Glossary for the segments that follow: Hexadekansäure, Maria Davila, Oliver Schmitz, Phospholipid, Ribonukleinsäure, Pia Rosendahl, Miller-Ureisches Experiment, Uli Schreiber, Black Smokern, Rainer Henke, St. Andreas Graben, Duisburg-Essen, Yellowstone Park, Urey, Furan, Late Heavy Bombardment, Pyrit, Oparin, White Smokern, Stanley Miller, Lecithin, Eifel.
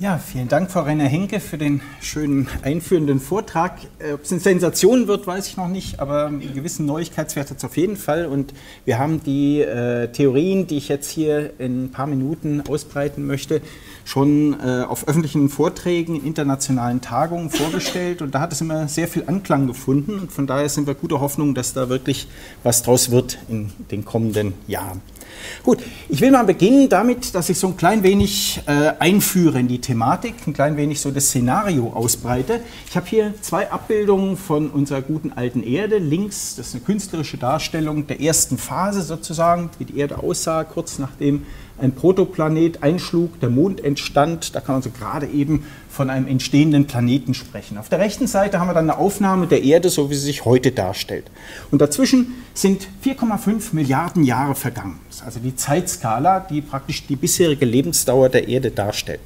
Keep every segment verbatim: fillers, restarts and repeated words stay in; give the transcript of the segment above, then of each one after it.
Ja, vielen Dank, Frau Rainer Henke, für den schönen einführenden Vortrag. Ob es eine Sensation wird, weiß ich noch nicht, aber einen gewissen Neuigkeitswert hat es auf jeden Fall. Und wir haben die äh, Theorien, die ich jetzt hier in ein paar Minuten ausbreiten möchte, schon äh, auf öffentlichen Vorträgen, in internationalen Tagungen vorgestellt. Und da hat es immer sehr viel Anklang gefunden. Und von daher sind wir guter Hoffnung, dass da wirklich was draus wird in den kommenden Jahren. Gut, ich will mal beginnen damit, dass ich so ein klein wenig äh, einführe in die Thematik, ein klein wenig so das Szenario ausbreite. Ich habe hier zwei Abbildungen von unserer guten alten Erde. Links, das ist eine künstlerische Darstellung der ersten Phase sozusagen, wie die Erde aussah, kurz nachdem ein Protoplanet einschlug, der Mond entstand. Da kann man so gerade eben von einem entstehenden Planeten sprechen. Auf der rechten Seite haben wir dann eine Aufnahme der Erde, so wie sie sich heute darstellt. Und dazwischen sind vier Komma fünf Milliarden Jahre vergangen. Das ist also die Zeitskala, die praktisch die bisherige Lebensdauer der Erde darstellt.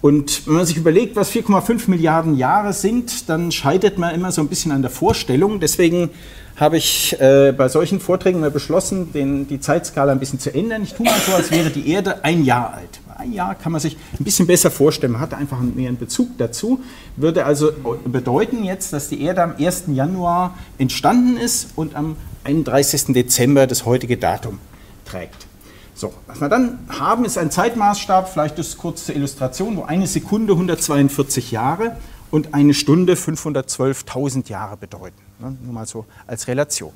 Und wenn man sich überlegt, was vier Komma fünf Milliarden Jahre sind, dann scheitert man immer so ein bisschen an der Vorstellung. Deswegen habe ich äh, bei solchen Vorträgen mal beschlossen, den, die Zeitskala ein bisschen zu ändern. Ich tue mal so, als wäre die Erde ein Jahr alt. Ein Jahr kann man sich ein bisschen besser vorstellen. Man hat einfach mehr einen Bezug dazu. Würde also bedeuten jetzt, dass die Erde am ersten Januar entstanden ist und am einunddreißigsten Dezember das heutige Datum trägt. So, was wir dann haben, ist ein Zeitmaßstab, vielleicht das kurz zur Illustration, wo eine Sekunde hundertzweiundvierzig Jahre und eine Stunde fünfhundertzwölftausend Jahre bedeuten. Nur mal so als Relation.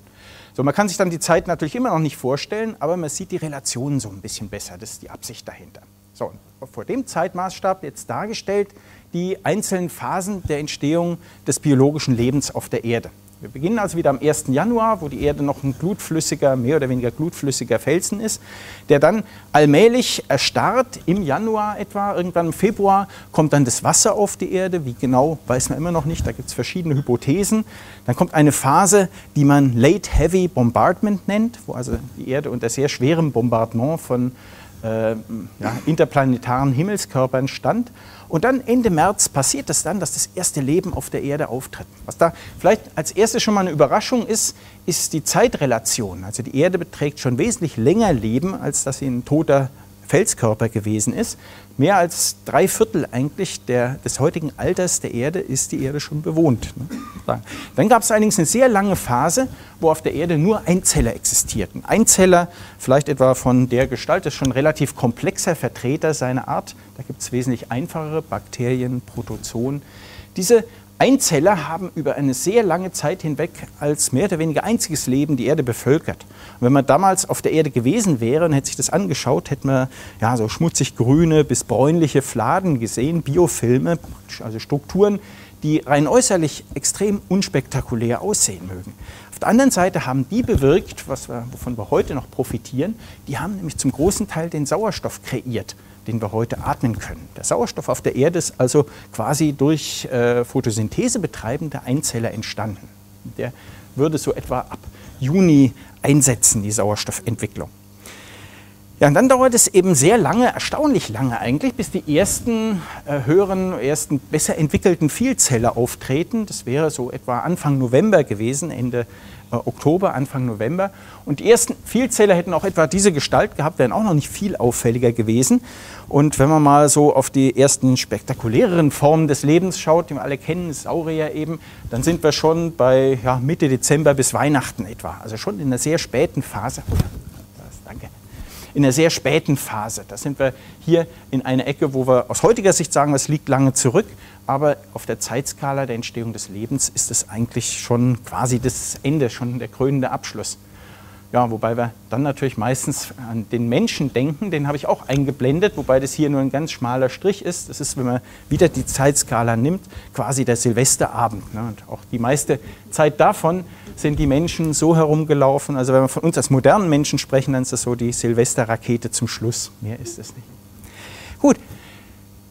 So, man kann sich dann die Zeit natürlich immer noch nicht vorstellen, aber man sieht die Relationen so ein bisschen besser. Das ist die Absicht dahinter. So, vor dem Zeitmaßstab jetzt dargestellt die einzelnen Phasen der Entstehung des biologischen Lebens auf der Erde. Wir beginnen also wieder am ersten Januar, wo die Erde noch ein glutflüssiger, mehr oder weniger glutflüssiger Felsen ist, der dann allmählich erstarrt im Januar etwa, irgendwann im Februar kommt dann das Wasser auf die Erde, wie genau, weiß man immer noch nicht, da gibt es verschiedene Hypothesen. Dann kommt eine Phase, die man Late Heavy Bombardment nennt, wo also die Erde unter sehr schwerem Bombardement von äh, ja, interplanetaren Himmelskörpern stand. Und dann Ende März passiert es dann, dass das erste Leben auf der Erde auftritt. Was da vielleicht als erstes schon mal eine Überraschung ist, ist die Zeitrelation. Also die Erde beträgt schon wesentlich länger Leben, als dass sie ein toter Felskörper gewesen ist. Mehr als drei Viertel eigentlich der, des heutigen Alters der Erde ist die Erde schon bewohnt. Dann gab es allerdings eine sehr lange Phase, wo auf der Erde nur Einzeller existierten. Einzeller, vielleicht etwa von der Gestalt, ist schon ein relativ komplexer Vertreter seiner Art. Da gibt es wesentlich einfachere Bakterien, Protozoen. Diese Einzeller haben über eine sehr lange Zeit hinweg als mehr oder weniger einziges Leben die Erde bevölkert. Und wenn man damals auf der Erde gewesen wäre und hätte sich das angeschaut, hätte man ja, so schmutzig-grüne bis bräunliche Fladen gesehen, Biofilme, also Strukturen, die rein äußerlich extrem unspektakulär aussehen mögen. Auf der anderen Seite haben die bewirkt, was wir, wovon wir heute noch profitieren, die haben nämlich zum großen Teil den Sauerstoff kreiert, den wir heute atmen können. Der Sauerstoff auf der Erde ist also quasi durch äh, Photosynthese betreibende Einzeller entstanden. Der würde so etwa ab Juni einsetzen, die Sauerstoffentwicklung. Ja, und dann dauert es eben sehr lange, erstaunlich lange eigentlich, bis die ersten äh, höheren, ersten besser entwickelten Vielzeller auftreten. Das wäre so etwa Anfang November gewesen, Ende äh, Oktober, Anfang November. Und die ersten Vielzeller hätten auch etwa diese Gestalt gehabt, wären auch noch nicht viel auffälliger gewesen. Und wenn man mal so auf die ersten spektakuläreren Formen des Lebens schaut, die wir alle kennen, Saurier eben, dann sind wir schon bei ja, Mitte Dezember bis Weihnachten etwa. Also schon in einer sehr späten Phase. Danke. In einer sehr späten Phase. Da sind wir hier in einer Ecke, wo wir aus heutiger Sicht sagen, es liegt lange zurück, aber auf der Zeitskala der Entstehung des Lebens ist es eigentlich schon quasi das Ende, schon der krönende Abschluss. Ja, wobei wir dann natürlich meistens an den Menschen denken, den habe ich auch eingeblendet, wobei das hier nur ein ganz schmaler Strich ist. Das ist, wenn man wieder die Zeitskala nimmt, quasi der Silvesterabend. Ne? Und auch die meiste Zeit davon sind die Menschen so herumgelaufen. Also wenn wir von uns als modernen Menschen sprechen, dann ist das so die Silvesterrakete zum Schluss. Mehr ist es nicht. Gut.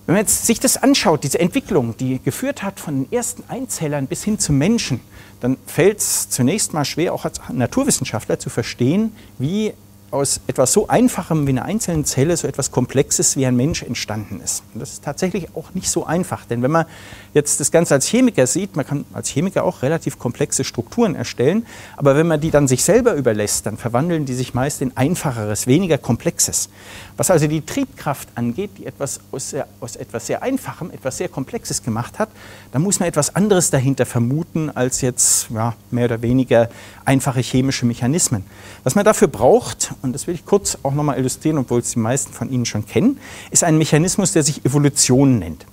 Wenn man jetzt sich das anschaut, diese Entwicklung, die geführt hat von den ersten Einzellern bis hin zum Menschen, dann fällt es zunächst mal schwer, auch als Naturwissenschaftler zu verstehen, wie aus etwas so Einfachem wie einer einzelnen Zelle so etwas Komplexes wie ein Mensch entstanden ist. Und das ist tatsächlich auch nicht so einfach, denn wenn man jetzt das Ganze als Chemiker sieht, man kann als Chemiker auch relativ komplexe Strukturen erstellen, aber wenn man die dann sich selber überlässt, dann verwandeln die sich meist in einfacheres, weniger Komplexes. Was also die Triebkraft angeht, die etwas aus, sehr, aus etwas sehr Einfachem, etwas sehr Komplexes gemacht hat, dann muss man etwas anderes dahinter vermuten als jetzt ja, mehr oder weniger einfache chemische Mechanismen. Was man dafür braucht, und das will ich kurz auch nochmal illustrieren, obwohl es die meisten von Ihnen schon kennen, ist ein Mechanismus, der sich Evolution nennt.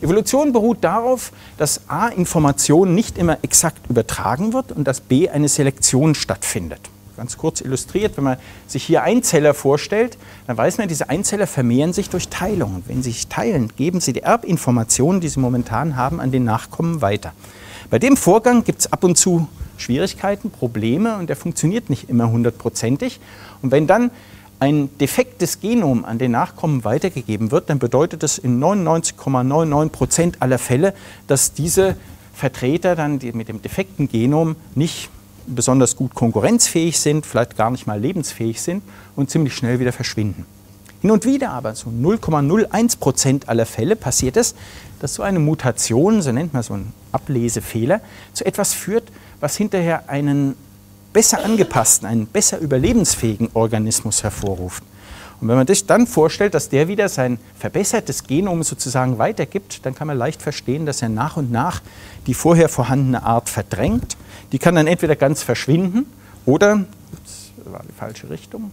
Evolution beruht darauf, dass a. Information nicht immer exakt übertragen wird und dass b. eine Selektion stattfindet. Ganz kurz illustriert, wenn man sich hier Einzeller vorstellt, dann weiß man, diese Einzeller vermehren sich durch Teilung. Und wenn sie sich teilen, geben sie die Erbinformationen, die sie momentan haben, an den Nachkommen weiter. Bei dem Vorgang gibt es ab und zu Schwierigkeiten, Probleme und der funktioniert nicht immer hundertprozentig. Und wenn dann ein defektes Genom an den Nachkommen weitergegeben wird, dann bedeutet das in neunundneunzig Komma neunundneunzig Prozent aller Fälle, dass diese Vertreter dann mit dem defekten Genom nicht besonders gut konkurrenzfähig sind, vielleicht gar nicht mal lebensfähig sind und ziemlich schnell wieder verschwinden. Hin und wieder aber, so null Komma null eins Prozent aller Fälle passiert es, dass so eine Mutation, so nennt man so einen Ablesefehler, zu etwas führt, was hinterher einen besser angepassten, einen besser überlebensfähigen Organismus hervorruft. Und wenn man sich dann vorstellt, dass der wieder sein verbessertes Genom sozusagen weitergibt, dann kann man leicht verstehen, dass er nach und nach die vorher vorhandene Art verdrängt. Die kann dann entweder ganz verschwinden oder, ups, war die falsche Richtung,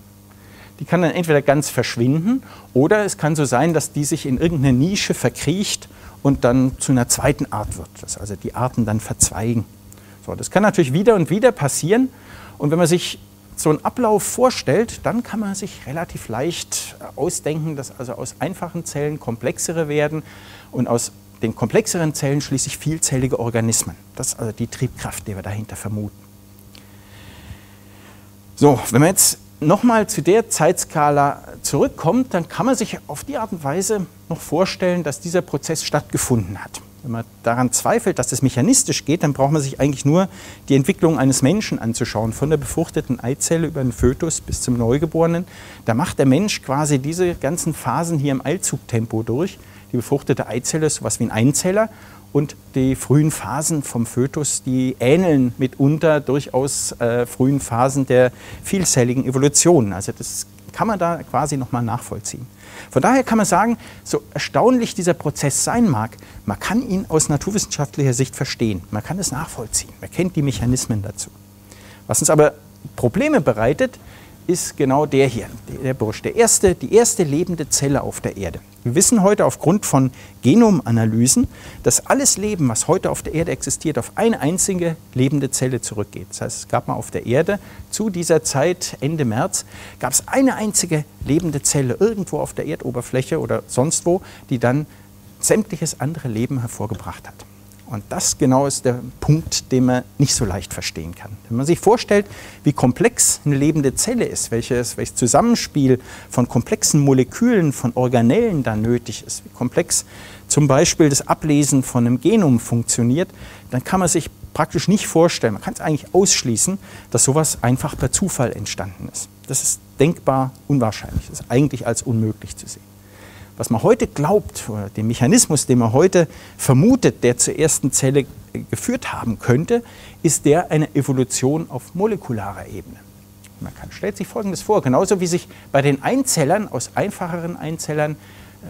die kann dann entweder ganz verschwinden oder es kann so sein, dass die sich in irgendeine Nische verkriecht und dann zu einer zweiten Art wird, dass also die Arten dann verzweigen. So, das kann natürlich wieder und wieder passieren und wenn man sich so einen Ablauf vorstellt, dann kann man sich relativ leicht ausdenken, dass also aus einfachen Zellen komplexere werden und aus den komplexeren Zellen schließlich vielzellige Organismen. Das ist also die Triebkraft, die wir dahinter vermuten. So, wenn man jetzt nochmal zu der Zeitskala zurückkommt, dann kann man sich auf die Art und Weise noch vorstellen, dass dieser Prozess stattgefunden hat. Wenn man daran zweifelt, dass das mechanistisch geht, dann braucht man sich eigentlich nur die Entwicklung eines Menschen anzuschauen, von der befruchteten Eizelle über den Fötus bis zum Neugeborenen. Da macht der Mensch quasi diese ganzen Phasen hier im Eilzugtempo durch. Die befruchtete Eizelle ist sowas wie ein Einzeller und die frühen Phasen vom Fötus, die ähneln mitunter durchaus äh, frühen Phasen der vielzelligen Evolution. Also das kann man da quasi nochmal nachvollziehen. Von daher kann man sagen, so erstaunlich dieser Prozess sein mag, man kann ihn aus naturwissenschaftlicher Sicht verstehen, man kann es nachvollziehen, man kennt die Mechanismen dazu. Was uns aber Probleme bereitet, ist genau der hier, der Bursch, der erste, die erste lebende Zelle auf der Erde. Wir wissen heute aufgrund von Genomanalysen, dass alles Leben, was heute auf der Erde existiert, auf eine einzige lebende Zelle zurückgeht. Das heißt, es gab mal auf der Erde zu dieser Zeit, Ende März, gab es eine einzige lebende Zelle irgendwo auf der Erdoberfläche oder sonst wo, die dann sämtliches andere Leben hervorgebracht hat. Und das genau ist der Punkt, den man nicht so leicht verstehen kann. Wenn man sich vorstellt, wie komplex eine lebende Zelle ist, welches, welches Zusammenspiel von komplexen Molekülen, von Organellen da nötig ist, wie komplex zum Beispiel das Ablesen von einem Genom funktioniert, dann kann man sich praktisch nicht vorstellen, man kann es eigentlich ausschließen, dass sowas einfach per Zufall entstanden ist. Das ist denkbar unwahrscheinlich, das ist eigentlich als unmöglich zu sehen. Was man heute glaubt, oder den Mechanismus, den man heute vermutet, der zur ersten Zelle geführt haben könnte, ist der einer Evolution auf molekularer Ebene. Man kann, stellt sich Folgendes vor, genauso wie sich bei den Einzellern, aus einfacheren Einzellern,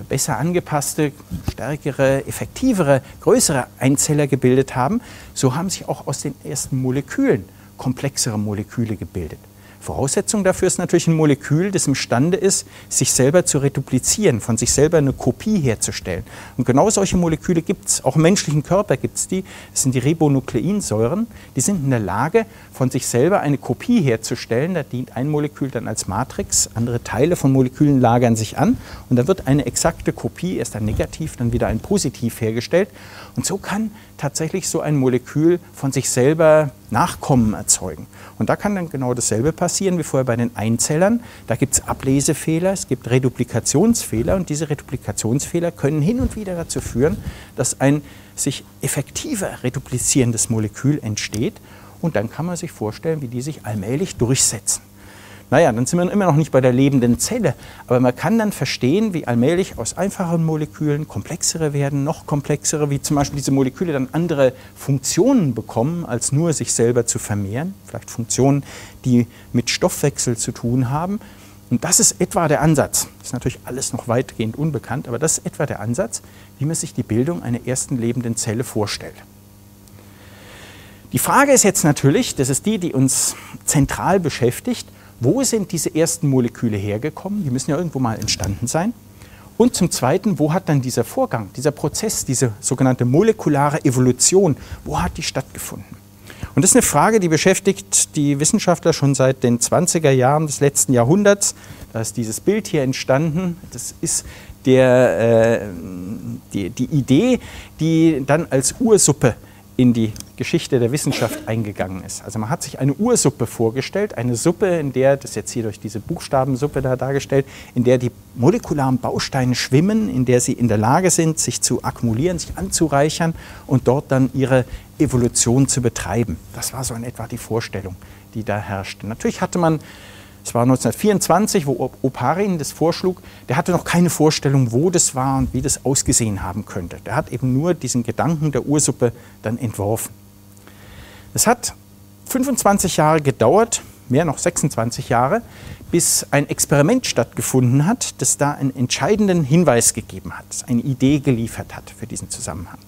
besser angepasste, stärkere, effektivere, größere Einzeller gebildet haben, so haben sich auch aus den ersten Molekülen komplexere Moleküle gebildet. Voraussetzung dafür ist natürlich ein Molekül, das imstande ist, sich selber zu reduplizieren, von sich selber eine Kopie herzustellen. Und genau solche Moleküle gibt es, auch im menschlichen Körper gibt es die, das sind die Ribonukleinsäuren, die sind in der Lage, von sich selber eine Kopie herzustellen. Da dient ein Molekül dann als Matrix, andere Teile von Molekülen lagern sich an und dann wird eine exakte Kopie, erst ein Negativ, dann wieder ein Positiv hergestellt. Und so kann tatsächlich so ein Molekül von sich selber Nachkommen erzeugen. Und da kann dann genau dasselbe passieren wie vorher bei den Einzellern. Da gibt es Ablesefehler, es gibt Reduplikationsfehler und diese Reduplikationsfehler können hin und wieder dazu führen, dass ein sich effektiver reduplizierendes Molekül entsteht und dann kann man sich vorstellen, wie die sich allmählich durchsetzen. Naja, dann sind wir immer noch nicht bei der lebenden Zelle, aber man kann dann verstehen, wie allmählich aus einfachen Molekülen komplexere werden, noch komplexere, wie zum Beispiel diese Moleküle dann andere Funktionen bekommen, als nur sich selber zu vermehren, vielleicht Funktionen, die mit Stoffwechsel zu tun haben. Und das ist etwa der Ansatz, das ist natürlich alles noch weitgehend unbekannt, aber das ist etwa der Ansatz, wie man sich die Bildung einer ersten lebenden Zelle vorstellt. Die Frage ist jetzt natürlich, das ist die, die uns zentral beschäftigt, wo sind diese ersten Moleküle hergekommen? Die müssen ja irgendwo mal entstanden sein. Und zum Zweiten, wo hat dann dieser Vorgang, dieser Prozess, diese sogenannte molekulare Evolution, wo hat die stattgefunden? Und das ist eine Frage, die beschäftigt die Wissenschaftler schon seit den zwanziger Jahren des letzten Jahrhunderts. Da ist dieses Bild hier entstanden. Das ist der, äh, die, die Idee, die dann als Ursuppe in die Geschichte der Wissenschaft eingegangen ist. Also man hat sich eine Ursuppe vorgestellt, eine Suppe, in der, das ist jetzt hier durch diese Buchstabensuppe da dargestellt, in der die molekularen Bausteine schwimmen, in der sie in der Lage sind, sich zu akkumulieren, sich anzureichern und dort dann ihre Evolution zu betreiben. Das war so in etwa die Vorstellung, die da herrschte. Natürlich hatte man, es war neunzehnhundertvierundzwanzig, wo Oparin das vorschlug, der hatte noch keine Vorstellung, wo das war und wie das ausgesehen haben könnte. Der hat eben nur diesen Gedanken der Ursuppe dann entworfen. Es hat fünfundzwanzig Jahre gedauert, mehr noch sechsundzwanzig Jahre, bis ein Experiment stattgefunden hat, das da einen entscheidenden Hinweis gegeben hat, das eine Idee geliefert hat für diesen Zusammenhang.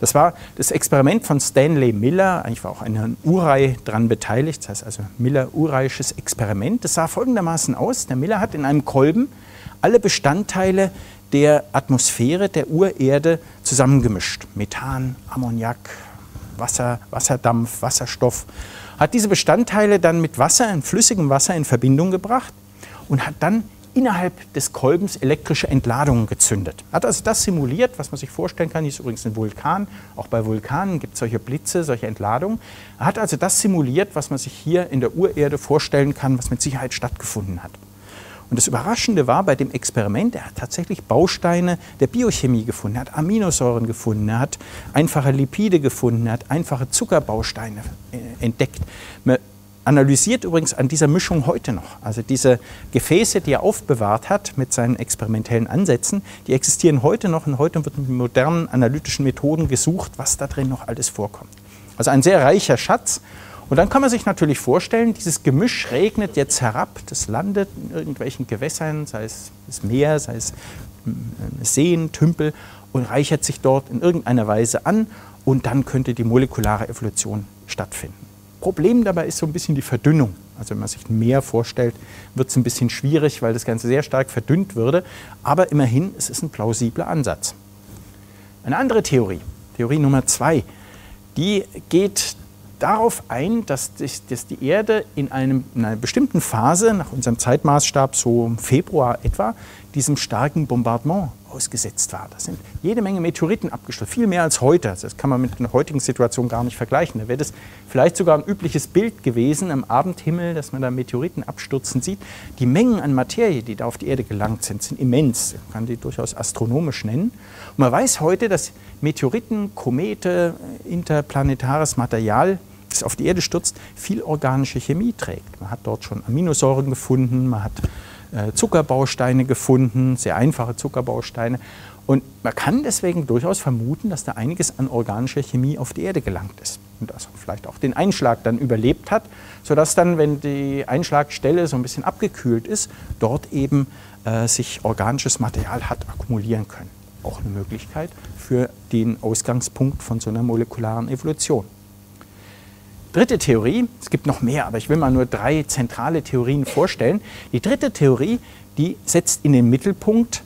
Das war das Experiment von Stanley Miller, eigentlich war auch ein Herr Urey daran beteiligt, das heißt also Miller-Ureisches Experiment. Das sah folgendermaßen aus, der Miller hat in einem Kolben alle Bestandteile der Atmosphäre der Urerde zusammengemischt. Methan, Ammoniak, Wasser, Wasserdampf, Wasserstoff. Hat diese Bestandteile dann mit Wasser, in flüssigem Wasser in Verbindung gebracht und hat dann innerhalb des Kolbens elektrische Entladungen gezündet. Hat also das simuliert, was man sich vorstellen kann, hier ist übrigens ein Vulkan, auch bei Vulkanen gibt es solche Blitze, solche Entladungen. Hat also das simuliert, was man sich hier in der Urerde vorstellen kann, was mit Sicherheit stattgefunden hat. Und das Überraschende war bei dem Experiment, er hat tatsächlich Bausteine der Biochemie gefunden, er hat Aminosäuren gefunden, er hat einfache Lipide gefunden, er hat einfache Zuckerbausteine entdeckt. Man analysiert übrigens an dieser Mischung heute noch. Also diese Gefäße, die er aufbewahrt hat mit seinen experimentellen Ansätzen, die existieren heute noch und heute wird mit modernen analytischen Methoden gesucht, was da drin noch alles vorkommt. Also ein sehr reicher Schatz. Und dann kann man sich natürlich vorstellen, dieses Gemisch regnet jetzt herab, das landet in irgendwelchen Gewässern, sei es das Meer, sei es Seen, Tümpel und reichert sich dort in irgendeiner Weise an und dann könnte die molekulare Evolution stattfinden. Problem dabei ist so ein bisschen die Verdünnung. Also wenn man sich ein Meer vorstellt, wird es ein bisschen schwierig, weil das Ganze sehr stark verdünnt würde. Aber immerhin, es ist ein plausibler Ansatz. Eine andere Theorie, Theorie Nummer zwei, die geht darauf ein, dass die Erde in, einem, in einer bestimmten Phase, nach unserem Zeitmaßstab so im Februar etwa, diesem starken Bombardement ausgesetzt war. Da sind jede Menge Meteoriten abgestürzt, viel mehr als heute. Also das kann man mit der heutigen Situation gar nicht vergleichen. Da wäre das vielleicht sogar ein übliches Bild gewesen am Abendhimmel, dass man da Meteoriten abstürzen sieht. Die Mengen an Materie, die da auf die Erde gelangt sind, sind immens. Man kann die durchaus astronomisch nennen. Und man weiß heute, dass Meteoriten, Komete, interplanetares Material, das auf die Erde stürzt, viel organische Chemie trägt. Man hat dort schon Aminosäuren gefunden, man hat Zuckerbausteine gefunden, sehr einfache Zuckerbausteine. Und man kann deswegen durchaus vermuten, dass da einiges an organischer Chemie auf die Erde gelangt ist. Und das vielleicht auch den Einschlag dann überlebt hat, sodass dann, wenn die Einschlagstelle so ein bisschen abgekühlt ist, dort eben äh, sich organisches Material hat akkumulieren können. Auch eine Möglichkeit für den Ausgangspunkt von so einer molekularen Evolution. Dritte Theorie, es gibt noch mehr, aber ich will mal nur drei zentrale Theorien vorstellen. Die dritte Theorie, die setzt in den Mittelpunkt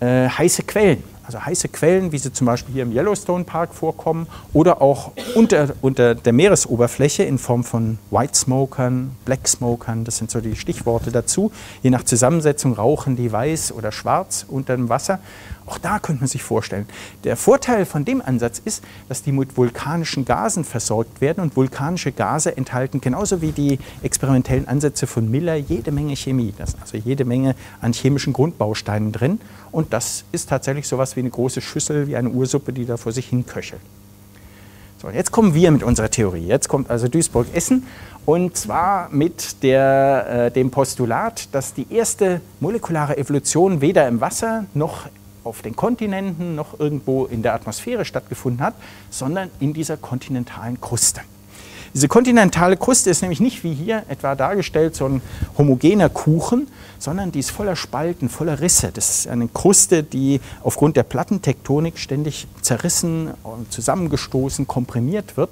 äh, heiße Quellen. Also heiße Quellen, wie sie zum Beispiel hier im Yellowstone Park vorkommen oder auch unter, unter der Meeresoberfläche in Form von White Smokern, Black Smokern, das sind so die Stichworte dazu. Je nach Zusammensetzung rauchen die weiß oder schwarz unter dem Wasser. Auch da könnte man sich vorstellen. Der Vorteil von dem Ansatz ist, dass die mit vulkanischen Gasen versorgt werden und vulkanische Gase enthalten, genauso wie die experimentellen Ansätze von Miller, jede Menge Chemie. Da ist also jede Menge an chemischen Grundbausteinen drin und das ist tatsächlich so etwas wie eine große Schüssel, wie eine Ursuppe, die da vor sich hin köchelt. So, jetzt kommen wir mit unserer Theorie. Jetzt kommt also Duisburg-Essen, und zwar mit der, äh, dem Postulat, dass die erste molekulare Evolution weder im Wasser noch auf den Kontinenten noch irgendwo in der Atmosphäre stattgefunden hat, sondern in dieser kontinentalen Kruste. Diese kontinentale Kruste ist nämlich nicht wie hier etwa dargestellt so ein homogener Kuchen, sondern die ist voller Spalten, voller Risse. Das ist eine Kruste, die aufgrund der Plattentektonik ständig zerrissen, zusammengestoßen, komprimiert wird.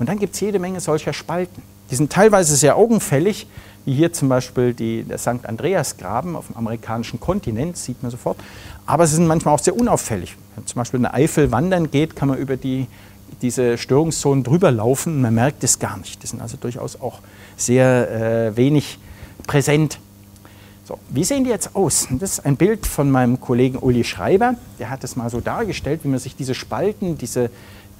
Und dann gibt es jede Menge solcher Spalten. Die sind teilweise sehr augenfällig, wie hier zum Beispiel die, der Sankt Andreas Graben auf dem amerikanischen Kontinent, sieht man sofort. Aber sie sind manchmal auch sehr unauffällig. Wenn man zum Beispiel in der Eifel wandern geht, kann man über die diese Störungszonen drüber laufen und man merkt es gar nicht. Die sind also durchaus auch sehr äh, wenig präsent. So, wie sehen die jetzt aus? Das ist ein Bild von meinem Kollegen Uli Schreiber. Der hat es mal so dargestellt, wie man sich diese Spalten, diese,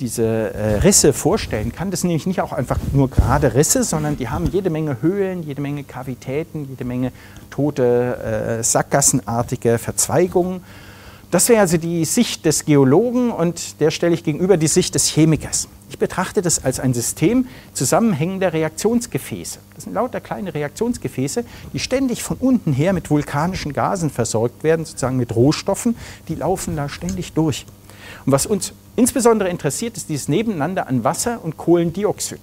diese äh, Risse vorstellen kann. Das sind nämlich nicht auch einfach nur gerade Risse, sondern die haben jede Menge Höhlen, jede Menge Kavitäten, jede Menge tote, äh, sackgassenartige Verzweigungen. Das wäre also die Sicht des Geologen, und der stelle ich gegenüber die Sicht des Chemikers. Ich betrachte das als ein System zusammenhängender Reaktionsgefäße. Das sind lauter kleine Reaktionsgefäße, die ständig von unten her mit vulkanischen Gasen versorgt werden, sozusagen mit Rohstoffen, die laufen da ständig durch. Und was uns insbesondere interessiert, ist dieses Nebeneinander an Wasser und Kohlendioxid.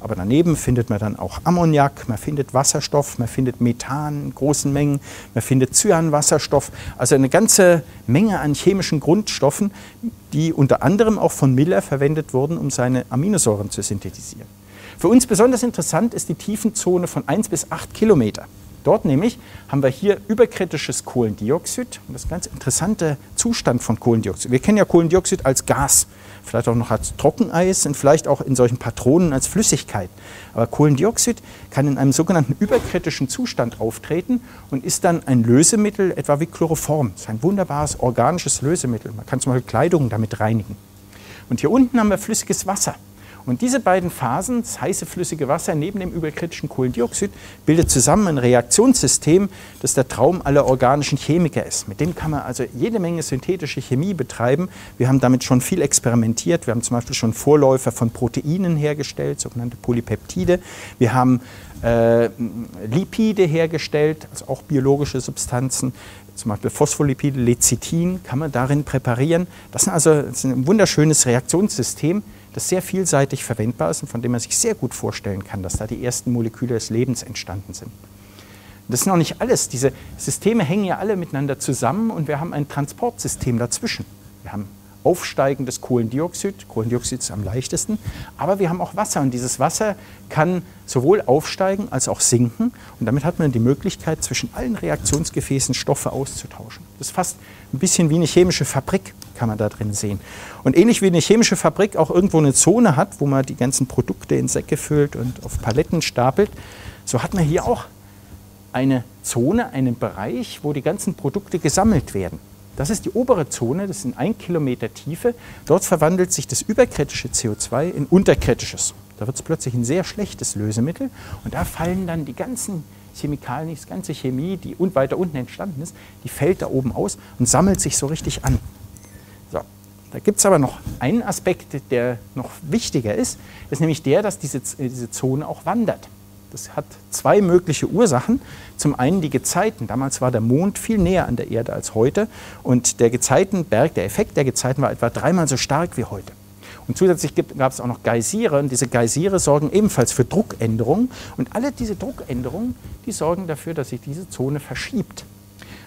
Aber daneben findet man dann auch Ammoniak, man findet Wasserstoff, man findet Methan in großen Mengen, man findet Cyanwasserstoff. Also eine ganze Menge an chemischen Grundstoffen, die unter anderem auch von Miller verwendet wurden, um seine Aminosäuren zu synthetisieren. Für uns besonders interessant ist die Tiefenzone von eins bis acht Kilometer. Dort nämlich haben wir hier überkritisches Kohlendioxid. Und das ist ein ganz interessanter Zustand von Kohlendioxid. Wir kennen ja Kohlendioxid als Gas, vielleicht auch noch als Trockeneis und vielleicht auch in solchen Patronen als Flüssigkeit. Aber Kohlendioxid kann in einem sogenannten überkritischen Zustand auftreten und ist dann ein Lösemittel, etwa wie Chloroform. Das ist ein wunderbares organisches Lösemittel. Man kann zum Beispiel Kleidung damit reinigen. Und hier unten haben wir flüssiges Wasser. Und diese beiden Phasen, das heiße flüssige Wasser neben dem überkritischen Kohlendioxid, bildet zusammen ein Reaktionssystem, das der Traum aller organischen Chemiker ist. Mit dem kann man also jede Menge synthetische Chemie betreiben. Wir haben damit schon viel experimentiert. Wir haben zum Beispiel schon Vorläufer von Proteinen hergestellt, sogenannte Polypeptide. Wir haben äh, Lipide hergestellt, also auch biologische Substanzen. Zum Beispiel Phospholipide, Lecithin kann man darin präparieren. Das ist also das ist ein wunderschönes Reaktionssystem, das sehr vielseitig verwendbar ist und von dem man sich sehr gut vorstellen kann, dass da die ersten Moleküle des Lebens entstanden sind. Das ist noch nicht alles. Diese Systeme hängen ja alle miteinander zusammen und wir haben ein Transportsystem dazwischen. Wir haben aufsteigendes Kohlendioxid, Kohlendioxid ist am leichtesten, aber wir haben auch Wasser, und dieses Wasser kann sowohl aufsteigen als auch sinken, und damit hat man die Möglichkeit, zwischen allen Reaktionsgefäßen Stoffe auszutauschen. Das ist fast ein bisschen wie eine chemische Fabrik, kann man da drin sehen. Und ähnlich wie eine chemische Fabrik auch irgendwo eine Zone hat, wo man die ganzen Produkte in Säcke füllt und auf Paletten stapelt, so hat man hier auch eine Zone, einen Bereich, wo die ganzen Produkte gesammelt werden. Das ist die obere Zone, das sind ein Kilometer Tiefe. Dort verwandelt sich das überkritische C O zwei in unterkritisches. Da wird es plötzlich ein sehr schlechtes Lösemittel, und da fallen dann die ganzen Chemikalien, die ganze Chemie, die weiter unten entstanden ist, die fällt da oben aus und sammelt sich so richtig an. So. Da gibt es aber noch einen Aspekt, der noch wichtiger ist, ist nämlich der, dass diese, diese Zone auch wandert. Das hat zwei mögliche Ursachen. Zum einen die Gezeiten. Damals war der Mond viel näher an der Erde als heute. Und der Gezeitenberg, der Effekt der Gezeiten war etwa dreimal so stark wie heute. Und zusätzlich gab es auch noch Geysire. Und diese Geysire sorgen ebenfalls für Druckänderungen. Und alle diese Druckänderungen, die sorgen dafür, dass sich diese Zone verschiebt.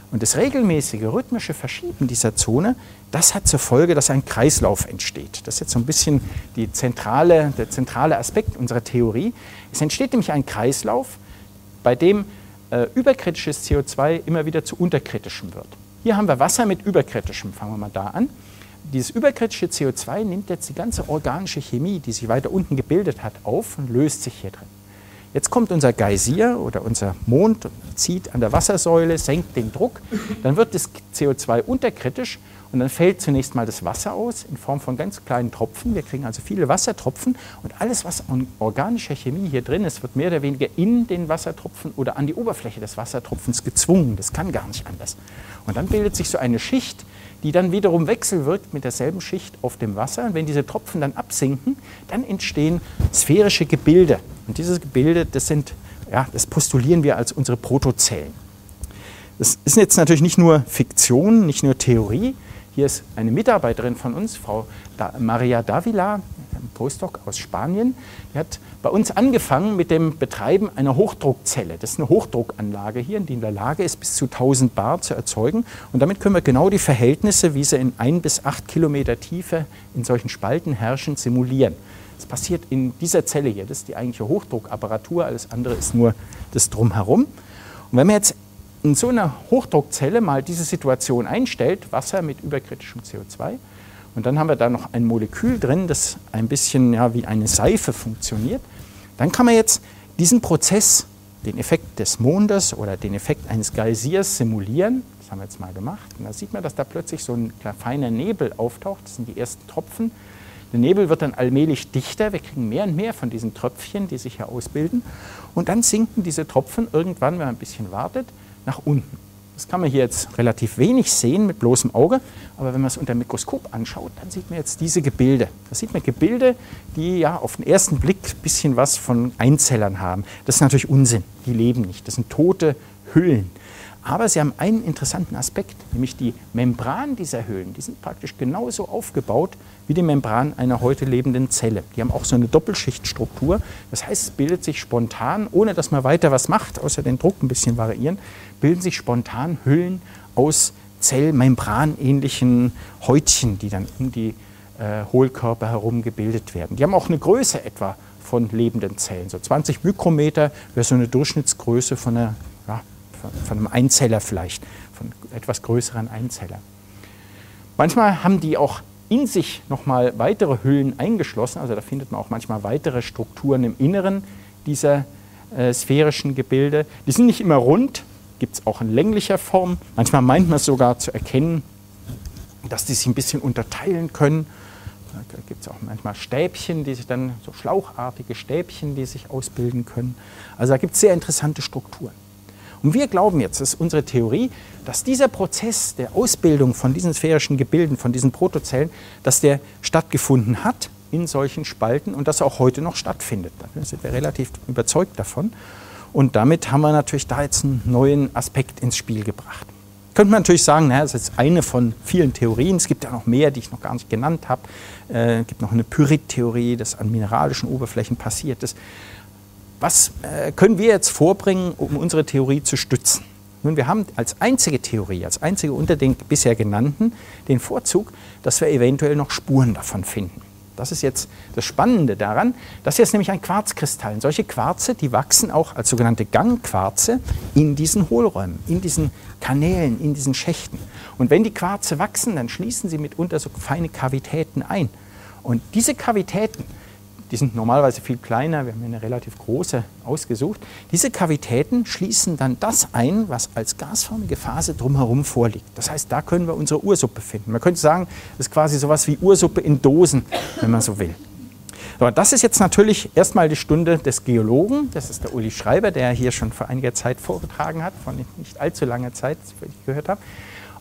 Und das regelmäßige, rhythmische Verschieben dieser Zone, das hat zur Folge, dass ein Kreislauf entsteht. Das ist jetzt so ein bisschen die zentrale, der zentrale Aspekt unserer Theorie. Es entsteht nämlich ein Kreislauf, bei dem äh, überkritisches C O zwei immer wieder zu unterkritischem wird. Hier haben wir Wasser mit überkritischem, fangen wir mal da an. Dieses überkritische C O zwei nimmt jetzt die ganze organische Chemie, die sich weiter unten gebildet hat, auf und löst sich hier drin. Jetzt kommt unser Geysir oder unser Mond und zieht an der Wassersäule, senkt den Druck, dann wird das C O zwei unterkritisch und dann fällt zunächst mal das Wasser aus in Form von ganz kleinen Tropfen. Wir kriegen also viele Wassertropfen, und alles, was an organischer Chemie hier drin ist, wird mehr oder weniger in den Wassertropfen oder an die Oberfläche des Wassertropfens gezwungen. Das kann gar nicht anders. Und dann bildet sich so eine Schicht, die dann wiederum wechselwirkt mit derselben Schicht auf dem Wasser. Und wenn diese Tropfen dann absinken, dann entstehen sphärische Gebilde. Und diese Gebilde, das sind, ja, das postulieren wir als unsere Protozellen. Das ist jetzt natürlich nicht nur Fiktion, nicht nur Theorie. Hier ist eine Mitarbeiterin von uns, Frau Maria Davila, ein Postdoc aus Spanien. Die hat bei uns angefangen mit dem Betreiben einer Hochdruckzelle. Das ist eine Hochdruckanlage hier, die in der Lage ist, bis zu tausend Bar zu erzeugen. Und damit können wir genau die Verhältnisse, wie sie in ein bis acht Kilometer Tiefe in solchen Spalten herrschen, simulieren. Das passiert in dieser Zelle hier. Das ist die eigentliche Hochdruckapparatur. Alles andere ist nur das Drumherum. Und wenn wir jetzt in so einer Hochdruckzelle mal diese Situation einstellt, Wasser mit überkritischem C O zwei, und dann haben wir da noch ein Molekül drin, das ein bisschen ja, wie eine Seife funktioniert, dann kann man jetzt diesen Prozess, den Effekt des Mondes oder den Effekt eines Geysirs simulieren. Das haben wir jetzt mal gemacht. Und da sieht man, dass da plötzlich so ein feiner Nebel auftaucht. Das sind die ersten Tropfen. Der Nebel wird dann allmählich dichter, wir kriegen mehr und mehr von diesen Tröpfchen, die sich hier ausbilden. Und dann sinken diese Tropfen irgendwann, wenn man ein bisschen wartet, nach unten. Das kann man hier jetzt relativ wenig sehen mit bloßem Auge, aber wenn man es unter dem Mikroskop anschaut, dann sieht man jetzt diese Gebilde. Da sieht man Gebilde, die ja auf den ersten Blick ein bisschen was von Einzellern haben. Das ist natürlich Unsinn, die leben nicht, das sind tote Hüllen. Aber sie haben einen interessanten Aspekt, nämlich die Membran dieser Hüllen, die sind praktisch genauso aufgebaut wie die Membran einer heute lebenden Zelle. Die haben auch so eine Doppelschichtstruktur, das heißt, es bildet sich spontan, ohne dass man weiter was macht, außer den Druck ein bisschen variieren, bilden sich spontan Hüllen aus zellmembranähnlichen Häutchen, die dann um die äh, Hohlkörper herum gebildet werden. Die haben auch eine Größe etwa von lebenden Zellen, so zwanzig Mikrometer wäre so eine Durchschnittsgröße von einer, ja, von einem Einzeller vielleicht, von etwas größeren Einzeller. Manchmal haben die auch in sich nochmal weitere Hüllen eingeschlossen, also da findet man auch manchmal weitere Strukturen im Inneren dieser äh, sphärischen Gebilde. Die sind nicht immer rund, gibt es auch in länglicher Form. Manchmal meint man es sogar zu erkennen, dass die sich ein bisschen unterteilen können. Da gibt es auch manchmal Stäbchen, die sich dann, so schlauchartige Stäbchen, die sich ausbilden können. Also da gibt es sehr interessante Strukturen. Und wir glauben jetzt, das ist unsere Theorie, dass dieser Prozess der Ausbildung von diesen sphärischen Gebilden, von diesen Protozellen, dass der stattgefunden hat in solchen Spalten und dass er auch heute noch stattfindet. Da sind wir relativ überzeugt davon. Und damit haben wir natürlich da jetzt einen neuen Aspekt ins Spiel gebracht. Könnte man natürlich sagen, naja, das ist jetzt eine von vielen Theorien. Es gibt ja noch mehr, die ich noch gar nicht genannt habe. Es gibt noch eine Pyrit-Theorie, dass an mineralischen Oberflächen passiert ist. Was können wir jetzt vorbringen, um unsere Theorie zu stützen? Nun, wir haben als einzige Theorie, als einzige unter den bisher genannten, den Vorzug, dass wir eventuell noch Spuren davon finden. Das ist jetzt das Spannende daran, dass jetzt nämlich ein Quarzkristall, und solche Quarze, die wachsen auch als sogenannte Gangquarze in diesen Hohlräumen, in diesen Kanälen, in diesen Schächten. Und wenn die Quarze wachsen, dann schließen sie mitunter so feine Kavitäten ein. Und diese Kavitäten, die sind normalerweise viel kleiner, wir haben eine relativ große ausgesucht. Diese Kavitäten schließen dann das ein, was als gasförmige Phase drumherum vorliegt. Das heißt, da können wir unsere Ursuppe finden. Man könnte sagen, das ist quasi sowas wie Ursuppe in Dosen, wenn man so will. Aber das ist jetzt natürlich erstmal die Stunde des Geologen. Das ist der Uli Schreiber, der hier schon vor einiger Zeit vorgetragen hat, von nicht allzu langer Zeit, wie ich gehört habe.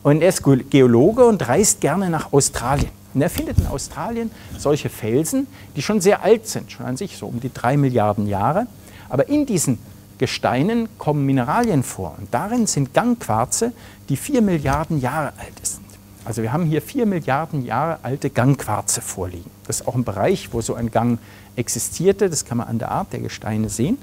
Und er ist Geologe und reist gerne nach Australien. Und er findet in Australien solche Felsen, die schon sehr alt sind, schon an sich so um die drei Milliarden Jahre. Aber in diesen Gesteinen kommen Mineralien vor und darin sind Gangquarze, die vier Milliarden Jahre alt sind. Also wir haben hier vier Milliarden Jahre alte Gangquarze vorliegen. Das ist auch ein Bereich, wo so ein Gang existierte, das kann man an der Art der Gesteine sehen.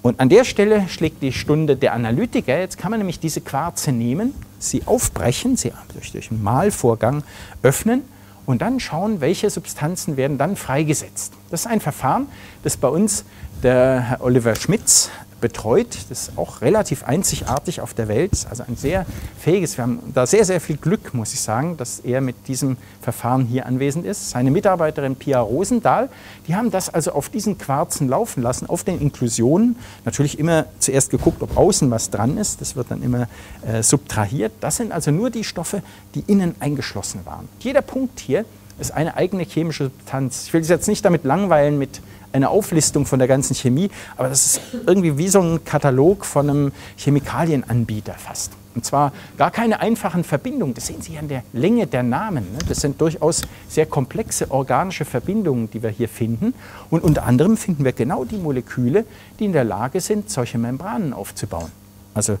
Und an der Stelle schlägt die Stunde der Analytiker. Jetzt kann man nämlich diese Quarze nehmen, sie aufbrechen, sie durch, durch einen Mahlvorgang öffnen. Und dann schauen, welche Substanzen werden dann freigesetzt. Das ist ein Verfahren, das bei uns der Herr Oliver Schmitz betreut. Das ist auch relativ einzigartig auf der Welt. Das ist also ein sehr fähiges, wir haben da sehr, sehr viel Glück, muss ich sagen, dass er mit diesem Verfahren hier anwesend ist. Seine Mitarbeiterin Pia Rosendahl, die haben das also auf diesen Quarzen laufen lassen, auf den Inklusionen. Natürlich immer zuerst geguckt, ob außen was dran ist. Das wird dann immer äh, subtrahiert. Das sind also nur die Stoffe, die innen eingeschlossen waren. Jeder Punkt hier ist eine eigene chemische Substanz. Ich will es jetzt nicht damit langweilen mit einer Auflistung von der ganzen Chemie, aber das ist irgendwie wie so ein Katalog von einem Chemikalienanbieter fast. Und zwar gar keine einfachen Verbindungen. Das sehen Sie an der Länge der Namen. Das sind durchaus sehr komplexe organische Verbindungen, die wir hier finden. Und unter anderem finden wir genau die Moleküle, die in der Lage sind, solche Membranen aufzubauen. Also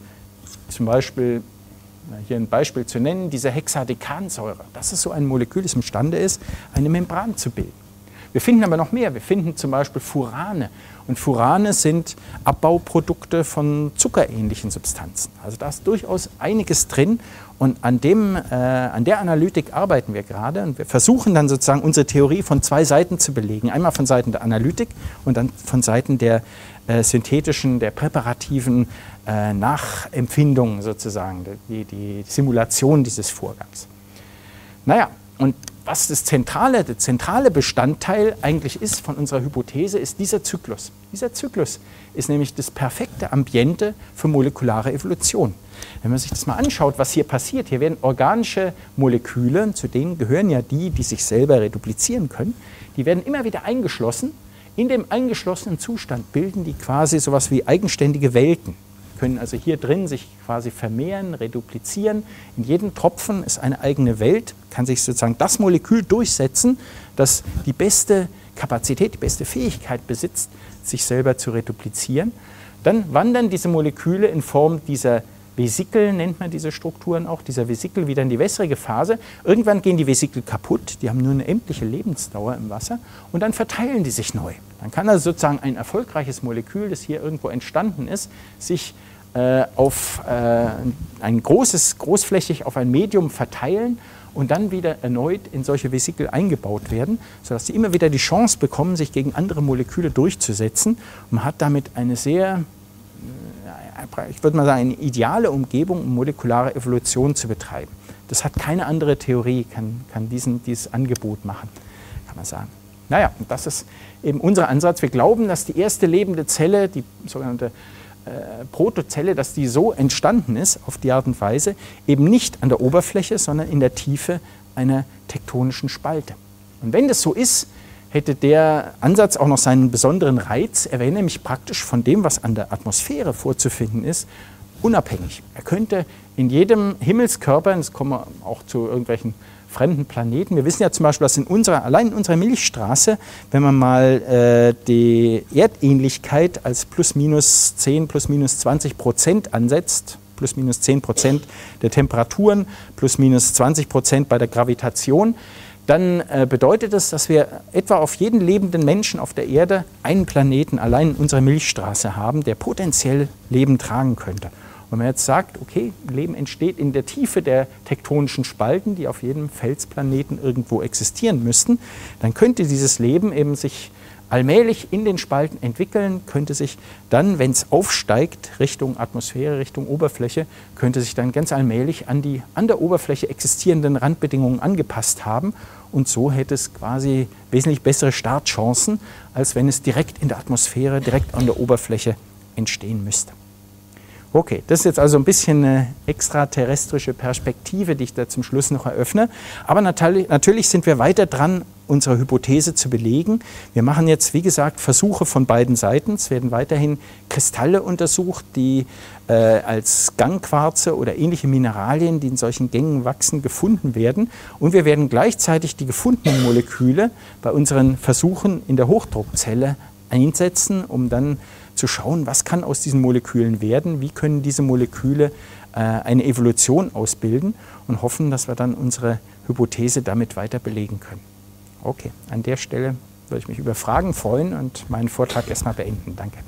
zum Beispiel, hier ein Beispiel zu nennen, diese Hexadekansäure. Das ist so ein Molekül, das imstande ist, eine Membran zu bilden. Wir finden aber noch mehr. Wir finden zum Beispiel Furane. Und Furane sind Abbauprodukte von zuckerähnlichen Substanzen. Also da ist durchaus einiges drin. Und an, dem, äh, an der Analytik arbeiten wir gerade. Und wir versuchen dann sozusagen unsere Theorie von zwei Seiten zu belegen. Einmal von Seiten der Analytik und dann von Seiten der äh, synthetischen, der präparativen äh, Nachempfindung sozusagen, die, die Simulation dieses Vorgangs. Naja, und was das zentrale, der zentrale Bestandteil eigentlich ist von unserer Hypothese, ist dieser Zyklus. Dieser Zyklus ist nämlich das perfekte Ambiente für molekulare Evolution. Wenn man sich das mal anschaut, was hier passiert, hier werden organische Moleküle, und zu denen gehören ja die, die sich selber reduplizieren können, die werden immer wieder eingeschlossen. In dem eingeschlossenen Zustand bilden die quasi sowas wie eigenständige Welten. Können also hier drin sich quasi vermehren, reduplizieren. In jedem Tropfen ist eine eigene Welt, kann sich sozusagen das Molekül durchsetzen, das die beste Kapazität, die beste Fähigkeit besitzt, sich selber zu reduplizieren. Dann wandern diese Moleküle in Form dieser Vesikel, nennt man diese Strukturen auch, dieser Vesikel wieder in die wässrige Phase. Irgendwann gehen die Vesikel kaputt, die haben nur eine endliche Lebensdauer im Wasser und dann verteilen die sich neu. Dann kann also sozusagen ein erfolgreiches Molekül, das hier irgendwo entstanden ist, sich auf äh, ein großes, großflächig auf ein Medium verteilen und dann wieder erneut in solche Vesikel eingebaut werden, sodass sie immer wieder die Chance bekommen, sich gegen andere Moleküle durchzusetzen. Und man hat damit eine sehr, ich würde mal sagen, eine ideale Umgebung, um molekulare Evolution zu betreiben. Das hat keine andere Theorie, kann, kann diesen, dieses Angebot machen, kann man sagen. Naja, und das ist eben unser Ansatz. Wir glauben, dass die erste lebende Zelle, die sogenannte Äh, Protozelle, dass die so entstanden ist, auf die Art und Weise, eben nicht an der Oberfläche, sondern in der Tiefe einer tektonischen Spalte. Und wenn das so ist, hätte der Ansatz auch noch seinen besonderen Reiz. Er wäre nämlich praktisch von dem, was an der Atmosphäre vorzufinden ist, unabhängig. Er könnte in jedem Himmelskörper, das kommen wir auch zu irgendwelchen fremden Planeten. Wir wissen ja zum Beispiel, dass in unserer, allein in unserer Milchstraße, wenn man mal äh, die Erdähnlichkeit als plus minus zehn, plus minus zwanzig Prozent ansetzt, plus minus zehn Prozent der Temperaturen, plus minus zwanzig Prozent bei der Gravitation, dann äh, bedeutet das, dass wir etwa auf jeden lebenden Menschen auf der Erde einen Planeten allein in unserer Milchstraße haben, der potenziell Leben tragen könnte. Wenn man jetzt sagt, okay, Leben entsteht in der Tiefe der tektonischen Spalten, die auf jedem Felsplaneten irgendwo existieren müssten, dann könnte dieses Leben eben sich allmählich in den Spalten entwickeln, könnte sich dann, wenn es aufsteigt, Richtung Atmosphäre, Richtung Oberfläche, könnte sich dann ganz allmählich an die an der Oberfläche existierenden Randbedingungen angepasst haben. Und so hätte es quasi wesentlich bessere Startchancen, als wenn es direkt in der Atmosphäre, direkt an der Oberfläche entstehen müsste. Okay, das ist jetzt also ein bisschen eine extraterrestrische Perspektive, die ich da zum Schluss noch eröffne. Aber natürlich sind wir weiter dran, unsere Hypothese zu belegen. Wir machen jetzt, wie gesagt, Versuche von beiden Seiten. Es werden weiterhin Kristalle untersucht, die äh, als Gangquarze oder ähnliche Mineralien, die in solchen Gängen wachsen, gefunden werden. Und wir werden gleichzeitig die gefundenen Moleküle bei unseren Versuchen in der Hochdruckzelle einsetzen, um dann zu schauen, was kann aus diesen Molekülen werden, wie können diese Moleküle äh, eine Evolution ausbilden und hoffen, dass wir dann unsere Hypothese damit weiter belegen können. Okay, an der Stelle würde ich mich über Fragen freuen und meinen Vortrag erstmal beenden. Danke.